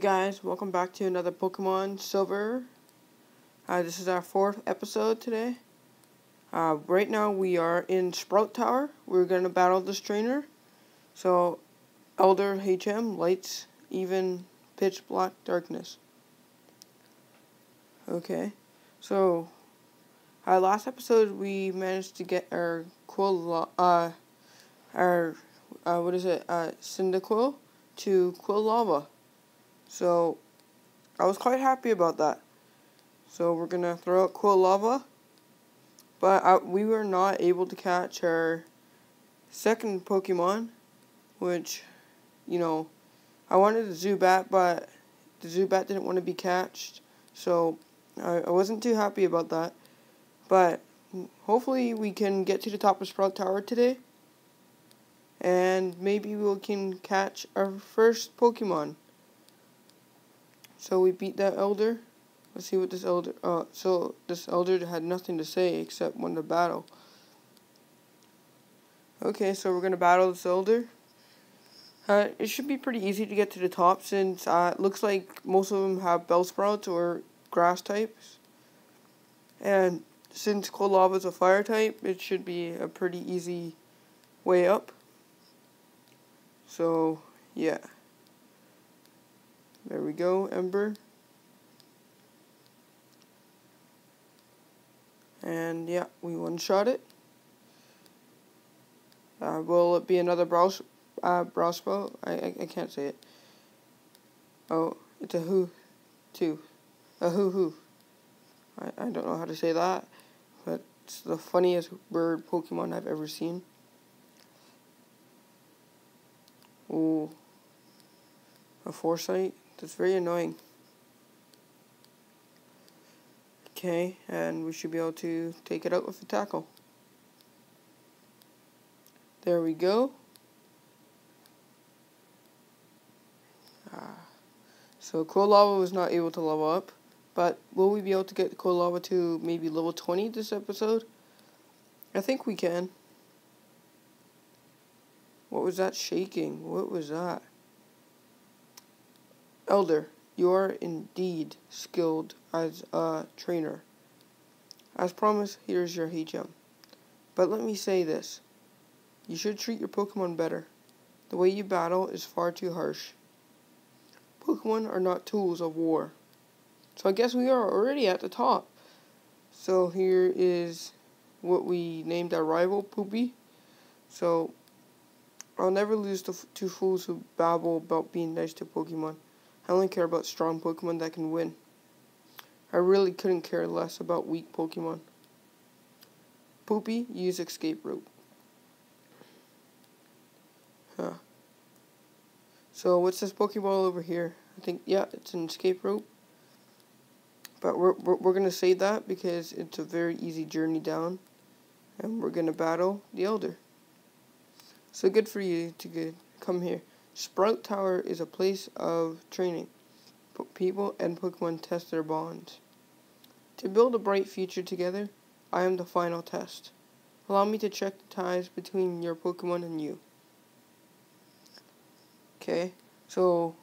Hey guys, welcome back to another Pokemon Silver. This is our fourth episode today. Right now we are in Sprout Tower. We're going to battle this trainer. So, Elder, HM, Lights, Even, Pitch, Black, Darkness. Okay, so, last episode we managed to get our Cyndaquil to Quilava. So, I was quite happy about that. So, we're going to throw out Quilava. But we were not able to catch our second Pokemon, which, you know, I wanted the Zubat, but the Zubat didn't want to be catched. So, I wasn't too happy about that. But, hopefully, we can get to the top of Sprout Tower today. And maybe we can catch our first Pokemon. So we beat that elder. Let's see what this elder... so this elder had nothing to say except won the battle. Okay, so we're going to battle this elder. It should be pretty easy to get to the top since it looks like most of them have Bellsprouts or grass types. And since Quilava is a fire type, it should be a pretty easy way up. So, yeah. There we go, Ember. And yeah, we one-shot it. Will it be another brow spell? I can't say it. Oh, it's a Hoothoot. A hoo-hoo. I don't know how to say that, but it's the funniest bird Pokemon I've ever seen. Ooh. A Foresight. That's very annoying. Okay, and we should be able to take it out with a tackle. There we go. So Quilava was not able to level up, but will we be able to get Quilava to maybe level 20 this episode? I think we can. What was that shaking? What was that? Elder, you are indeed skilled as a trainer. As promised, here's your HM. But let me say this. You should treat your Pokemon better. The way you battle is far too harsh. Pokemon are not tools of war. So I guess we are already at the top. So here is what we named our rival, Poopy. So, I'll never lose to fools who babble about being nice to Pokemon. I only care about strong Pokemon that can win. I really couldn't care less about weak Pokemon. Poopy, use escape route. Huh. So what's this Pokeball over here? I think, yeah, it's an escape route. But we're going to save that because it's a very easy journey down. And we're going to battle the Elder. So good for you to come here. Sprout Tower is a place of training. People and Pokemon test their bonds. To build a bright future together, I am the final test. Allow me to check the ties between your Pokemon and you. Okay, so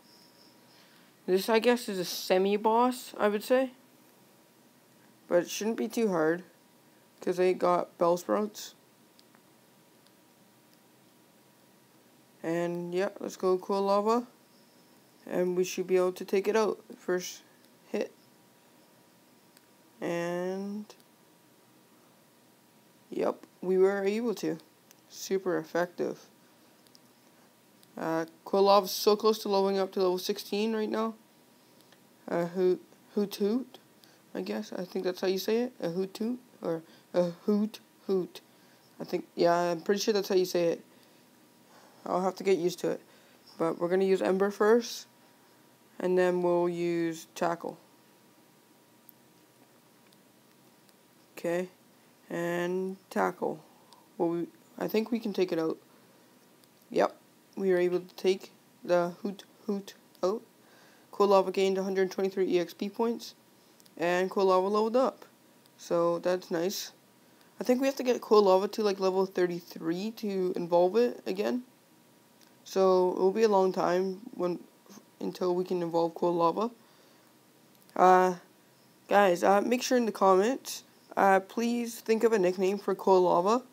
this I guess is a semi-boss, I would say. But it shouldn't be too hard, because they got Bellsprouts. And yeah, let's go Quilava. And we should be able to take it out. First hit. And yep, we were able to. Super effective. Quilava's so close to leveling up to level 16 right now. Hoothoot, I guess. I think that's how you say it. A Hoothoot. Or a Hoothoot. I think, yeah, I'm pretty sure that's how you say it. I'll have to get used to it. But we're going to use Ember first. And then we'll use Tackle. Okay. And Tackle. Well, I think we can take it out. Yep. We were able to take the Hoothoot out. Quilava gained 123 EXP points. And Quilava leveled up. So that's nice. I think we have to get Quilava to like level 33 to involve it again. So, it'll be a long time when until we can evolve Quilava. Guys, make sure in the comments, please think of a nickname for Quilava,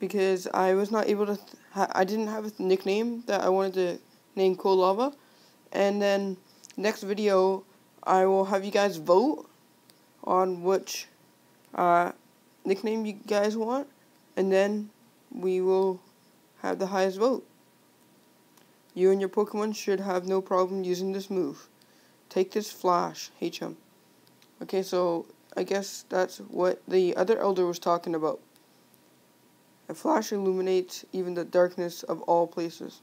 because I was not able to, I didn't have a nickname that I wanted to name Quilava, and then next video, I will have you guys vote on which nickname you guys want, and then we will have the highest vote. You and your Pokemon should have no problem using this move. Take this flash, HM. Okay, so I guess that's what the other elder was talking about. A flash illuminates even the darkness of all places.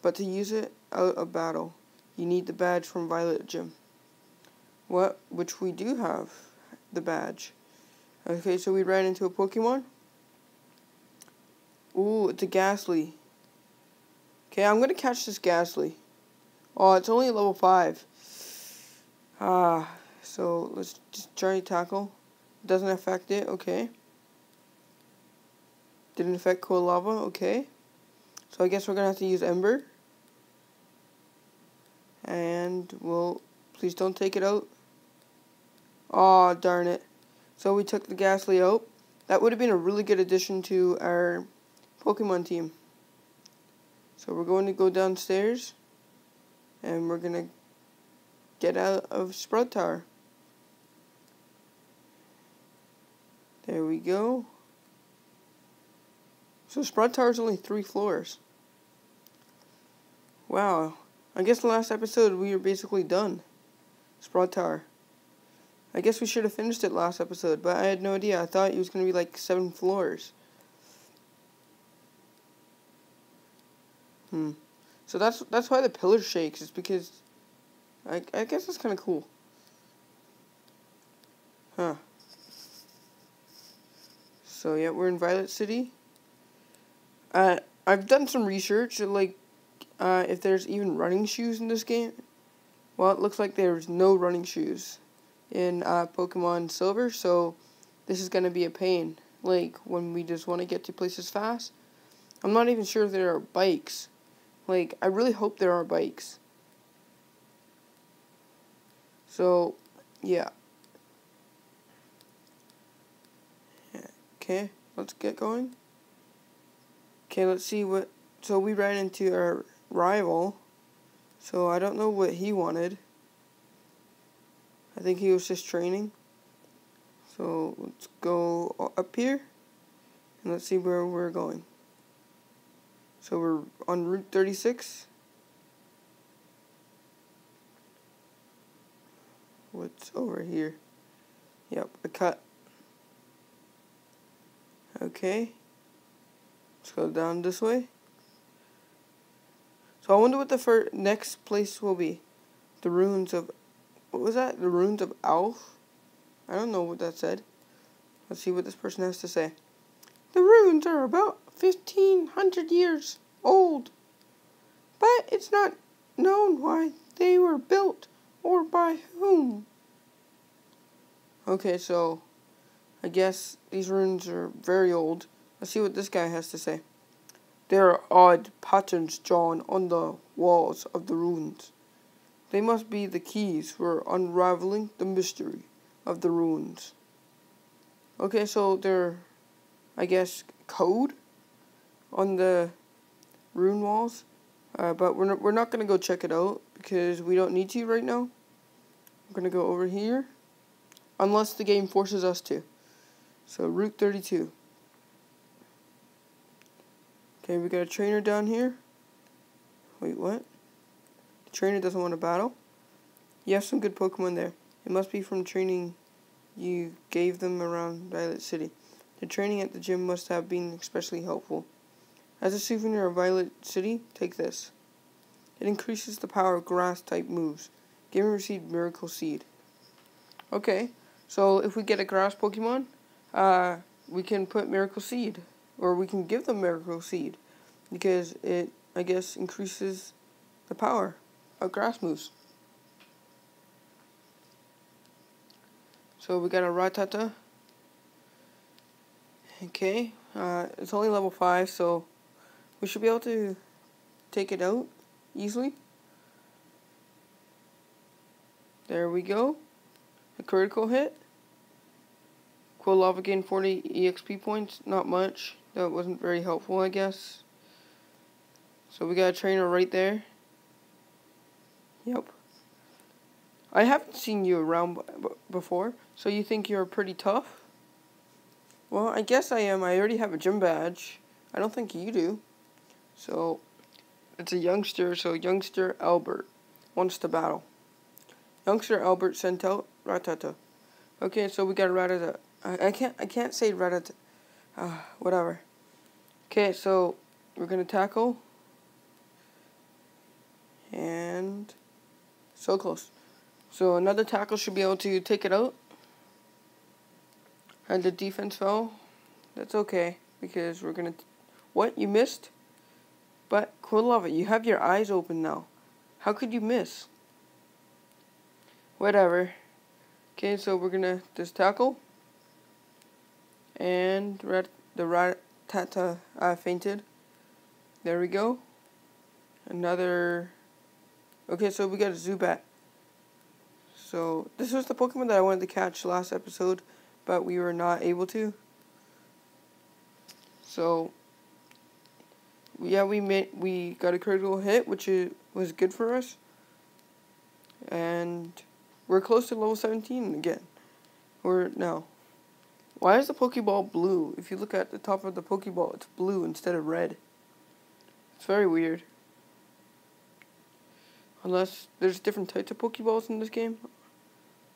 But to use it out of battle, you need the badge from Violet Gym. What? Which we do have, the badge. Okay, so we ran into a Pokemon. Ooh, it's a Gastly. Okay, I'm gonna catch this Gastly. Oh, it's only level 5. So let's just try to tackle. Doesn't affect it, okay. Didn't affect Quilava, okay. So I guess we're gonna have to use Ember. And we'll, please don't take it out. Aw, darn it. So we took the Gastly out. That would have been a really good addition to our Pokemon team. So we're going to go downstairs and we're gonna get out of Sprout Tower. There we go. So Sprout Tower is only 3 floors. Wow. I guess the last episode we were basically done. Sprout Tower. I guess we should have finished it last episode, but I had no idea. I thought it was gonna be like 7 floors. So that's why the pillar shakes, is because I guess that's kind of cool. Huh. So yeah, we're in Violet City. I've done some research, like if there's even running shoes in this game. Well, it looks like there's no running shoes in Pokemon Silver, so this is going to be a pain, like when we just want to get to places fast. I'm not even sure if there are bikes. Like, I really hope there are bikes. So, yeah. Okay, let's get going. Okay, let's see what... So we ran into our rival. So I don't know what he wanted. I think he was just training. So let's go up here. And let's see where we're going. So we're on Route 36. What's over here? Yep, a cut. Okay. Let's go down this way. So I wonder what the next place will be. The ruins of... What was that? The ruins of Alf? I don't know what that said. Let's see what this person has to say. The ruins are about 1,500 years old, but it's not known why they were built or by whom. Okay, so I guess these ruins are very old. Let's see what this guy has to say. There are odd patterns drawn on the walls of the ruins. They must be the keys for unraveling the mystery of the ruins. Okay, so they're, I guess, code on the rune walls, but we're not gonna go check it out because we don't need to right now. We're gonna go over here, unless the game forces us to. So Route 32. Okay, we got a trainer down here. Wait, what? The trainer doesn't want to battle. You have some good Pokemon there. It must be from training you gave them around Violet City. The training at the gym must have been especially helpful. As a souvenir of Violet City, take this. It increases the power of grass-type moves. Give and receive Miracle Seed. Okay, so if we get a grass Pokemon, we can put Miracle Seed. Or we can give them Miracle Seed. Because it, I guess, increases the power of grass moves. So we got a Rattata. Okay, it's only level 5, so we should be able to take it out easily. There we go. A critical hit. Quilava gained 40 EXP points. Not much. That wasn't very helpful, I guess. So we got a trainer right there. Yep. I haven't seen you around before, so you think you're pretty tough? Well, I guess I am. I already have a gym badge. I don't think you do. So, it's a youngster, so Youngster Albert wants to battle. Youngster Albert sent out Rattata. Okay, so we got Rattata. I can't say Rattata. Whatever. Okay, so we're going to tackle. And so close. So another tackle should be able to take it out. And the defense fell. That's okay, because we're going to... What? You missed? But, Quilava, you have your eyes open now. How could you miss? Whatever. Okay, so we're going to just tackle. And the Rattata fainted. There we go. Another... Okay, so we got a Zubat. So, this was the Pokemon that I wanted to catch last episode, but we were not able to. So... Yeah, we got a critical hit, which was good for us. And we're close to level 17 again. Or, no. Why is the Pokeball blue? If you look at the top of the Pokeball, it's blue instead of red. It's very weird. Unless there's different types of Pokeballs in this game.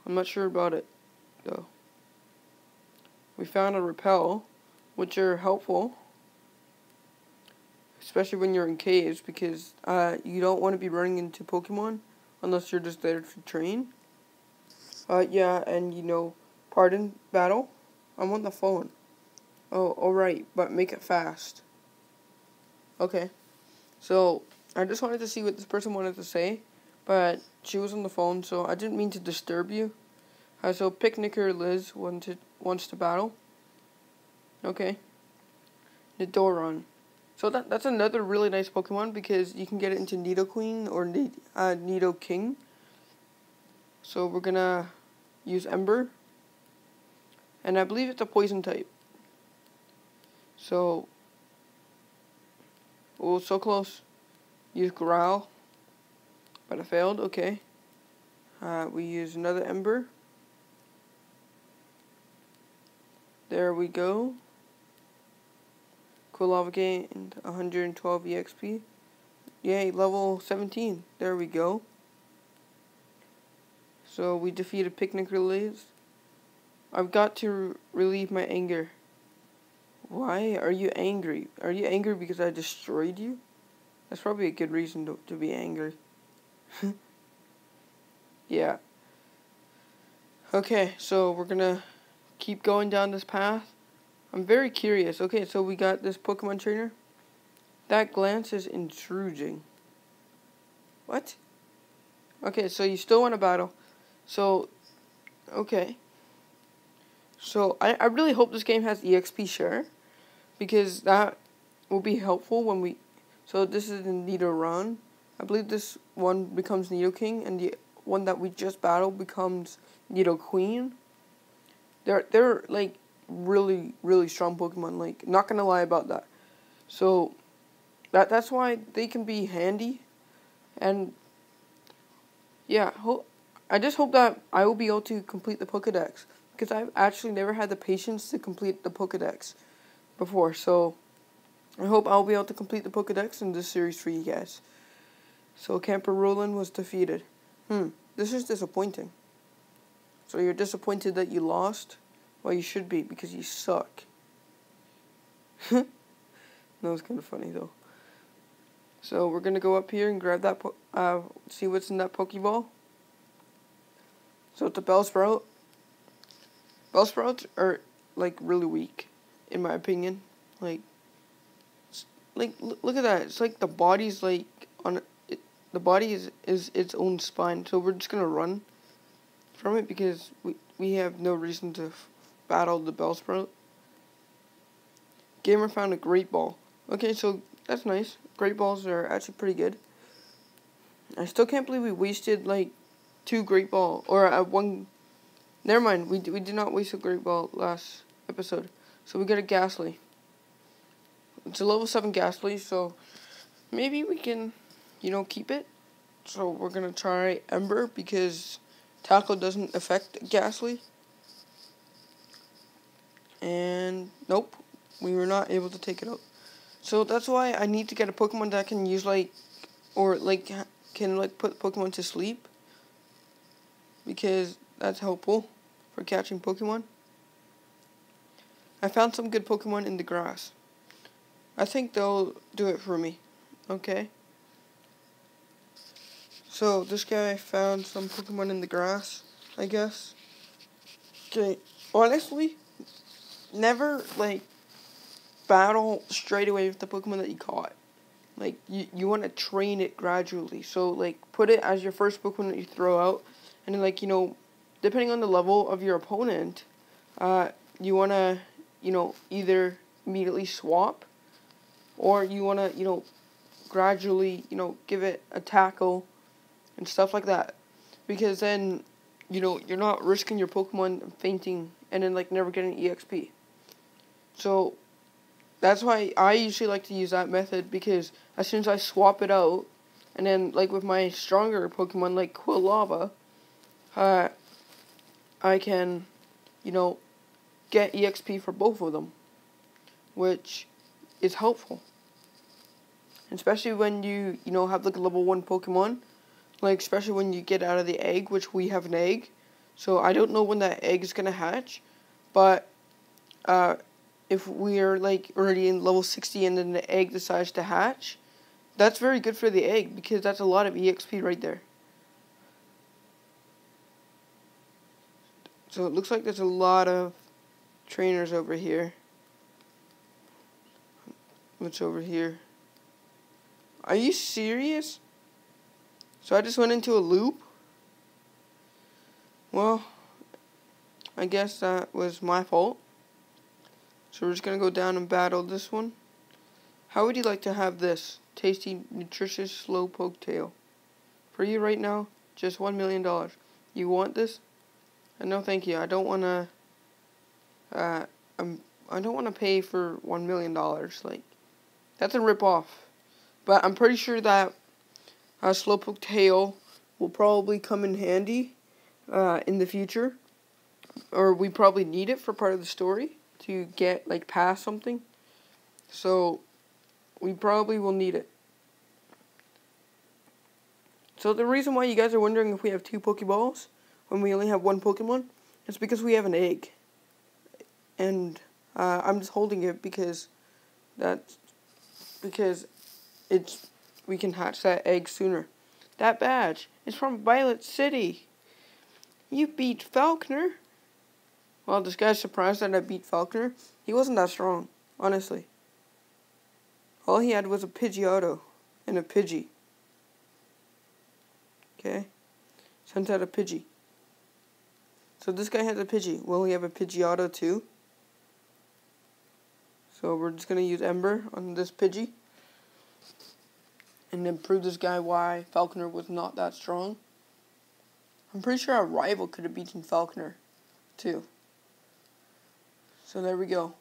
I'm not sure about it, though. We found a Repel, which are helpful. Especially when you're in caves, because you don't want to be running into Pokemon unless you're just there to train. Yeah, and you know, pardon, battle. I'm on the phone. Oh, alright, but make it fast. Okay. So, I just wanted to see what this person wanted to say, but she was on the phone, so I didn't mean to disturb you. So, Picnicker Liz wants to battle. Okay. Nidoran. So that's another really nice Pokemon because you can get it into Nidoqueen or Nidoking. So we're going to use Ember. And I believe it's a poison type. So. Oh, so close. Use Growl. But it failed. Okay. We use another Ember. There we go. Quilava gained 112 EXP. Yay, level 17. There we go. So we defeated Picnicker Liz. I've got to relieve my anger. Why are you angry? Are you angry because I destroyed you? That's probably a good reason to be angry. Yeah. Okay, so we're gonna keep going down this path. I'm very curious. Okay, so we got this Pokemon trainer. That glance is intruding. What? Okay, so you still want a battle. So, okay. So, I really hope this game has EXP share. Because that will be helpful when we... So, this is the Nidoran. I believe this one becomes Nidoking. And the one that we just battled becomes Nidoqueen. They're like... really, really strong Pokemon, like, not gonna lie about that. So, that's why they can be handy, and, yeah, I just hope that I will be able to complete the Pokedex, because I've actually never had the patience to complete the Pokedex before, so, I hope I'll be able to complete the Pokedex in this series for you guys. So, Camper Roland was defeated. This is disappointing. So, you're disappointed that you lost? Well, you should be, because you suck. That was kind of funny, though. So, we're going to go up here and grab that, see what's in that Pokeball. So, it's a Bellsprout. Bellsprouts are, like, really weak, in my opinion. Like look at that. It's like the body's, like, the body is its own spine. So, we're just going to run from it, because we have no reason to... battle the Bellsprout. Gamer found a Great Ball. Okay, so that's nice. Great Balls are actually pretty good. I still can't believe we wasted like 2 Great Ball, or a 1, never mind, we did not waste a Great Ball last episode, so we got a Gastly. It's a level 7 Gastly, so maybe we can, you know, keep it. So we're gonna try Ember, because Tackle doesn't affect Gastly. And nope, we were not able to take it out. So that's why I need to get a Pokemon that can use, like, or like can, like, put Pokemon to sleep, because that's helpful for catching Pokemon. I found some good Pokemon in the grass. I think they'll do it for me. Okay. So this guy found some Pokemon in the grass, I guess. Okay. Honestly, never, like, battle straight away with the Pokemon that you caught. Like, you want to train it gradually. So, like, put it as your first Pokemon that you throw out. And then, like, you know, depending on the level of your opponent, you want to, you know, either immediately swap, or you want to, you know, gradually, you know, give it a tackle and stuff like that. Because then, you know, you're not risking your Pokemon fainting and then, like, never getting EXP. So that's why I usually like to use that method, because as soon as I swap it out, and then, like, with my stronger Pokemon, like Quilava, I can, you know, get EXP for both of them, which is helpful. Especially when you know, have, like, a level 1 Pokemon, like, especially when you get out of the egg, which we have an egg, so I don't know when that egg is going to hatch, but, if we're, like, already in level 60 and then the egg decides to hatch, that's very good for the egg, because that's a lot of EXP right there. So it looks like there's a lot of trainers over here. What's over here? Are you serious? So I just went into a loop? Well, I guess that was my fault. So we're just going to go down and battle this one. How would you like to have this? Tasty, nutritious, slow poke tail. For you right now, just $1 million. You want this? No, thank you. I don't want to, I don't want to pay for $1 million. Like, that's a rip-off. But I'm pretty sure that a Slowpoke tail will probably come in handy, in the future. Or we probably need it for part of the story, to get, like, past something. So we probably will need it. So the reason why you guys are wondering if we have 2 Pokeballs when we only have 1 Pokemon is because we have an egg. And I'm just holding it because it's, we can hatch that egg sooner. That badge is from Violet City. You beat Falkner. Well, this guy's surprised that I beat Falkner. He wasn't that strong, honestly. All he had was a Pidgeotto and a Pidgey. Okay. Sent out a Pidgey. So this guy has a Pidgey. Will he have a Pidgeotto too? So we're just going to use Ember on this Pidgey. And then prove this guy why Falkner was not that strong. I'm pretty sure our rival could have beaten Falkner too. So there we go.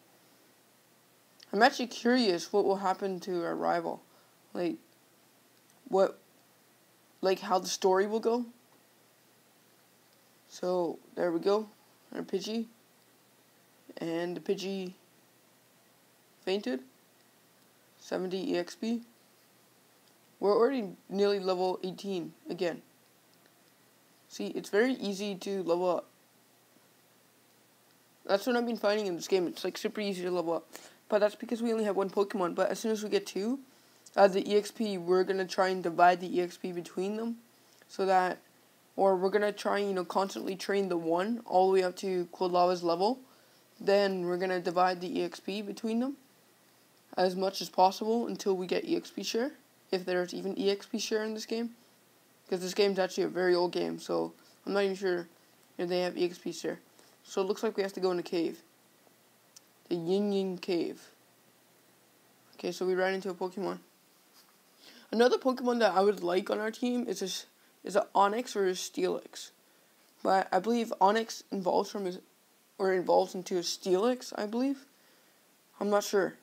I'm actually curious what will happen to our rival. Like, what, like, how the story will go. So there we go. Our Pidgey. And the Pidgey fainted. 70 EXP. We're already nearly level 18 again. See, it's very easy to level up. That's what I've been finding in this game. It's, like, super easy to level up. But that's because we only have 1 Pokemon. But as soon as we get 2, the EXP, we're going to try and divide the EXP between them. So that, or we're going to try and, you know, constantly train the 1 all the way up to Quilava's level. Then we're going to divide the EXP between them as much as possible until we get EXP share. If there's even EXP share in this game. Because this game's actually a very old game. So I'm not even sure if they have EXP share. So it looks like we have to go in a cave. The Yin Yin Cave. Okay, so we ran into a Pokemon. Another Pokemon that I would like on our team is this is it Onix or is it Steelix? But I believe Onix evolves into a Steelix, I believe. I'm not sure.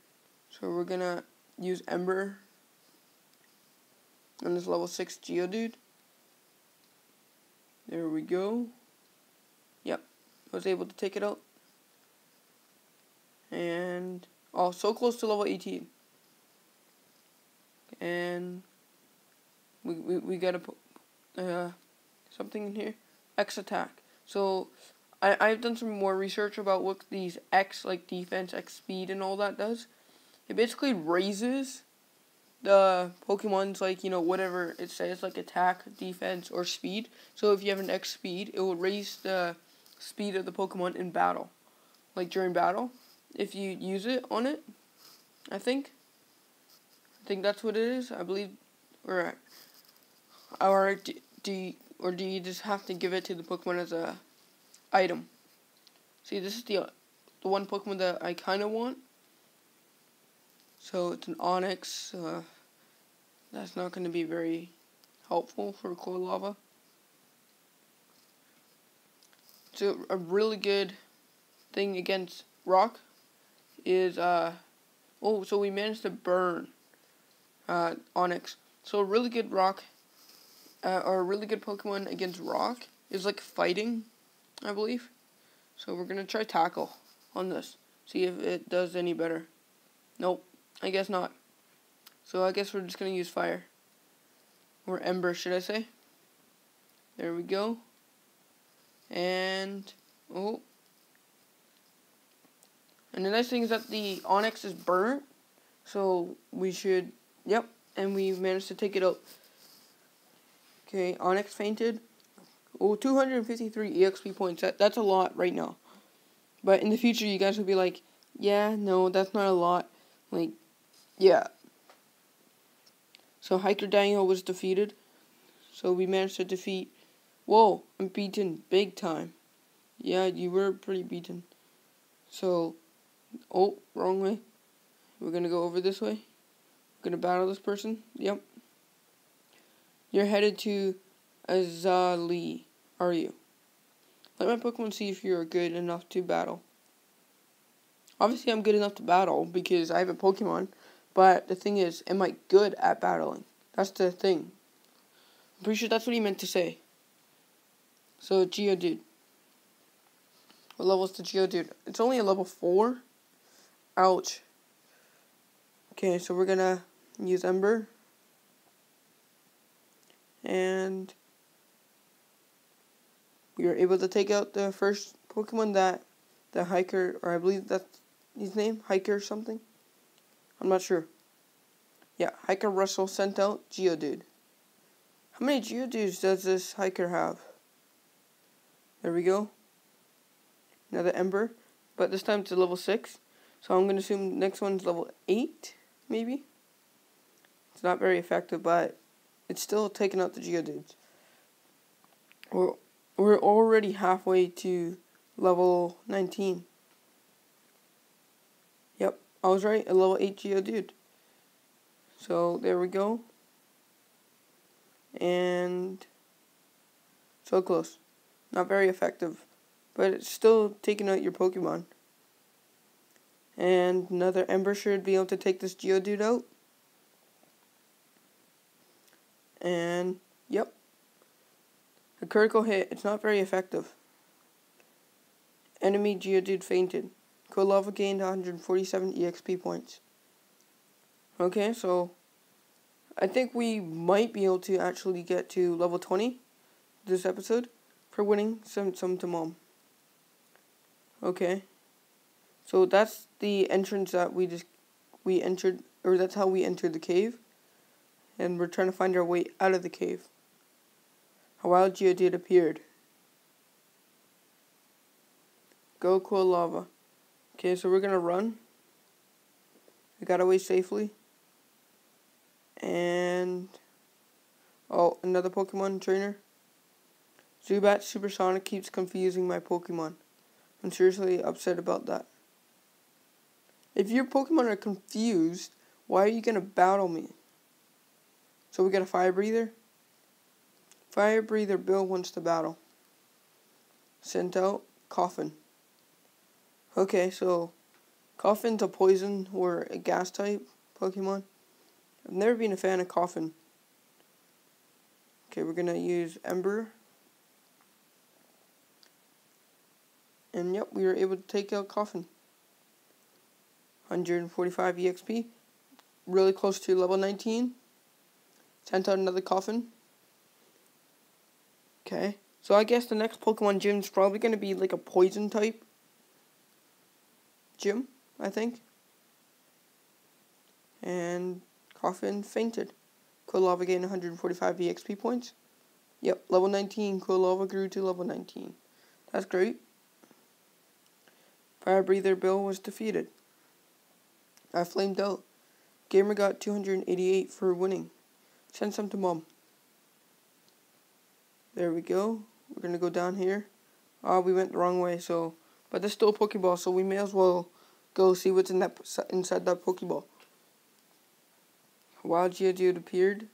So we're gonna use Ember on this level 6 Geodude. There we go. Yep, I was able to take it out. And oh, so close to level 18. And we got to put something in here. X attack. So I've done some more research about what these X, like defense, X speed, and all that does. It basically raises the Pokemon's, like, you know, whatever it says, like attack, defense, or speed. So if you have an X speed, it will raise the speed of the Pokemon in battle. Like during battle, if you use it on it, I think that's what it is. I believe, or do you just have to give it to the Pokemon as a item? See, this is the one Pokemon that I kind of want. So it's an Onix. That's not going to be very helpful for Quilava. It's a really good thing against rock. Is oh, so we managed to burn Onix. So a really good rock, or a really good Pokemon against rock is like fighting, I believe. So we're gonna try tackle on this. See if it does any better. Nope, I guess not. So I guess we're just gonna use fire, or ember, should I say? There we go. And oh. And the nice thing is that the Onix is burnt, so we should, yep, and we managed to take it out. Okay, Onix fainted. Oh, 253 EXP points, that's a lot right now. But in the future, you guys will be like, yeah, no, that's not a lot. Like, yeah. So Hiker Daniel was defeated, so we managed to defeat, whoa, I'm beaten big time. Yeah, you were pretty beaten. So, oh, wrong way. We're gonna go over this way. We're gonna battle this person. Yep. You're headed to Azali, are you? Let my Pokemon see if you're good enough to battle. Obviously, I'm good enough to battle because I have a Pokemon. But the thing is, am I good at battling? That's the thing. I'm pretty sure that's what he meant to say. So, Geodude. What level's the Geodude? It's only a level 4. Ouch. Okay, so we're gonna use Ember. And we were able to take out the first Pokemon that the Hiker, or I believe that's his name, Hiker or something. I'm not sure. Yeah, Hiker Russell sent out Geodude. How many Geodudes does this Hiker have? There we go. Another Ember, but this time it's a level 6, so I'm going to assume next one's level 8, maybe? It's not very effective, but it's still taking out the Geodudes. We're already halfway to level 19. Yep, I was right, a level 8 Geodude. So, there we go. And so close. Not very effective. But it's still taking out your Pokemon. And another Ember should be able to take this Geodude out. And, yep. A critical hit. It's not very effective. Enemy Geodude fainted. Quilava gained 147 EXP points. Okay, so I think we might be able to actually get to level 20 this episode for winning some to mom. Okay, so that's the entrance that we entered, or that's how we entered the cave, and we're trying to find our way out of the cave. A wild Geodude appeared. Go Quilava. Okay, so we're gonna run. We got away safely. And oh, another Pokemon trainer. Zubat Supersonic keeps confusing my Pokemon. I'm seriously upset about that. If your Pokemon are confused, why are you going to battle me? So we got a Fire Breather. Fire Breather Bill wants to battle. Sent out Koffin. Okay, so Koffin's a poison or a gas type Pokemon. I've never been a fan of Koffin. Okay, we're gonna use Ember. And yep, we were able to take out Koffin. 145 EXP. Really close to level 19. Sent out another Koffin. Okay. So I guess the next Pokemon gym is probably going to be like a poison type gym, I think. And Koffin fainted. Quilava gained 145 EXP points. Yep, level 19. Quilava grew to level 19. That's great. Fire Breather Bill was defeated. I flamed out. Gamer got 288 for winning. Send some to mom. There we go. We're going to go down here. We went the wrong way, so... But there's still a Pokeball, so we may as well go see what's in that inside that Pokeball. Wild Geodude appeared.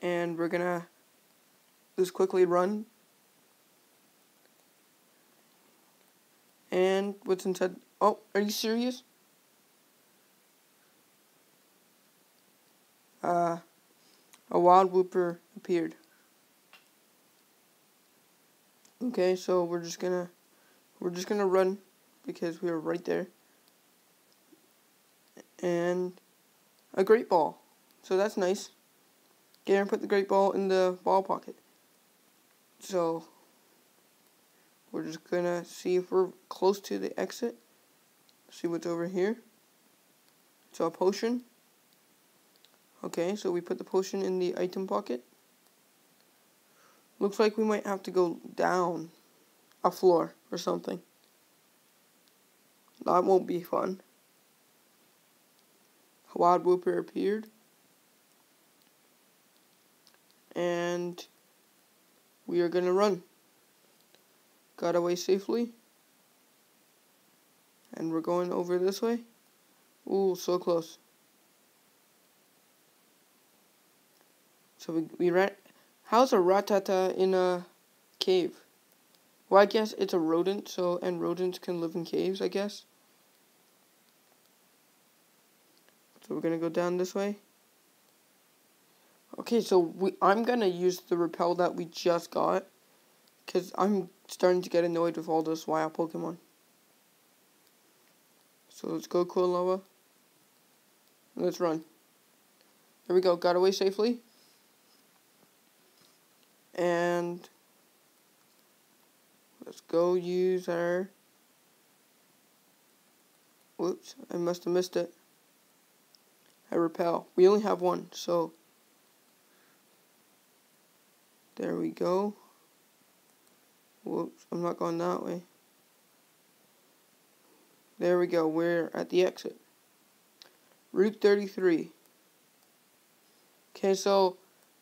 And we're going to just quickly run. And what's inside... Oh, are you serious? A wild Wooper appeared. Okay, so we're just gonna run because we were right there. And a Great Ball. So that's nice. Gamer put the Great Ball in the ball pocket. So we're just gonna see if we're close to the exit. See what's over here. So a potion. Okay, so we put the potion in the item pocket. Looks like we might have to go down a floor or something. That won't be fun. Wild Wooper appeared. And we are gonna run. Got away safely. And we're going over this way. Ooh, so close. So we ran. How's a Rattata in a cave? Well, I guess it's a rodent, so, and rodents can live in caves, I guess. So we're gonna go down this way. Okay, so I'm gonna use the repel that we just got, because I'm starting to get annoyed with all this wild Pokemon. So let's go, Quilava. Let's run. There we go. Got away safely. And let's go use our, whoops, I must have missed it, a repel. We only have one, so there we go. Whoops, I'm not going that way. There we go, we're at the exit. Route 33. Okay, so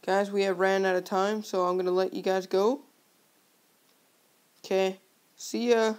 guys, we have ran out of time, so I'm going to let you guys go. Okay, see ya.